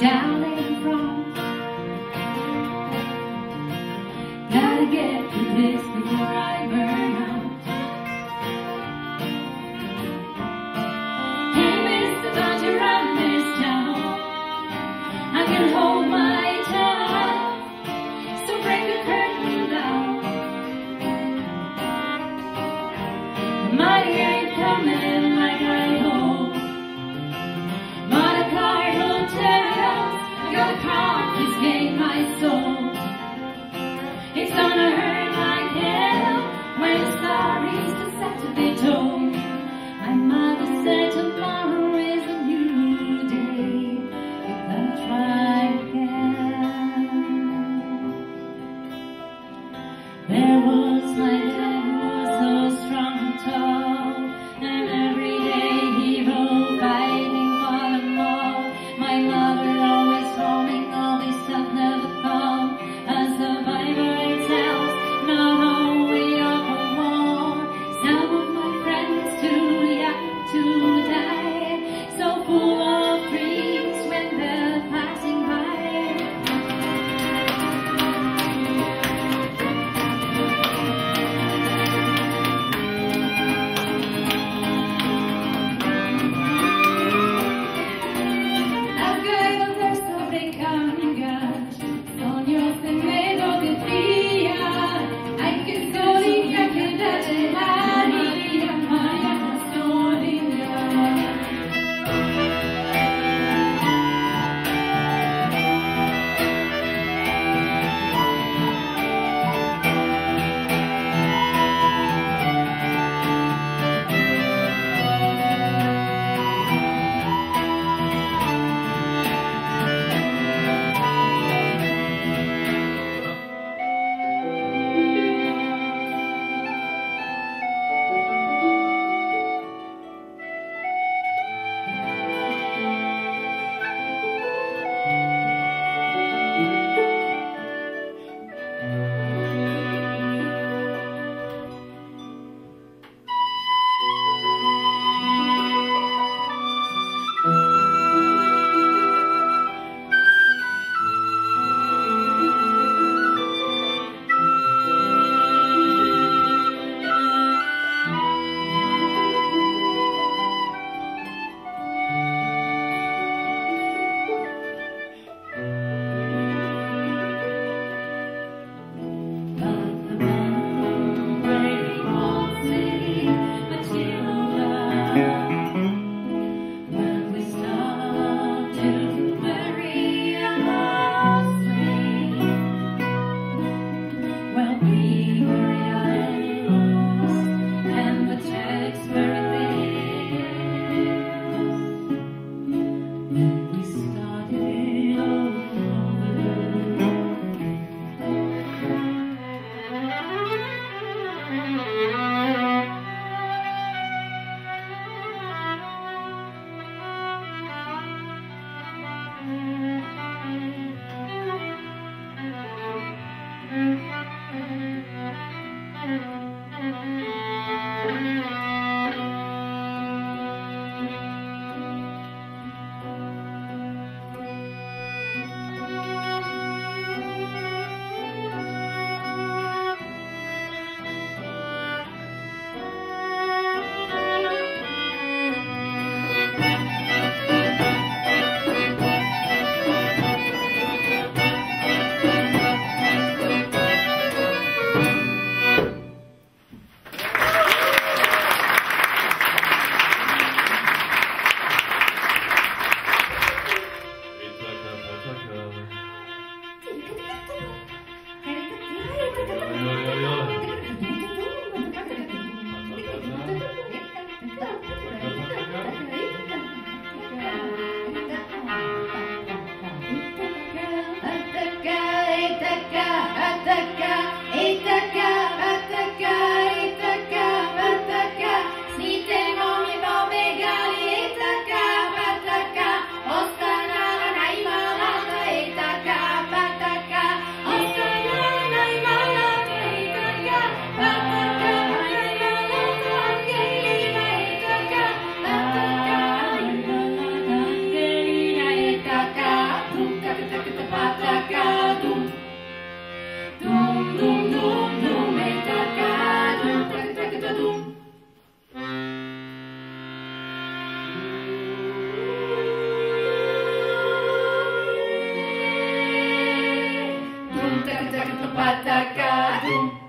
Down and from, gotta get through this before I burn out. Can't miss the bunch around this town. I can hold my tongue, so bring the curtain down. Money ain't coming like I hope. Tell Amen.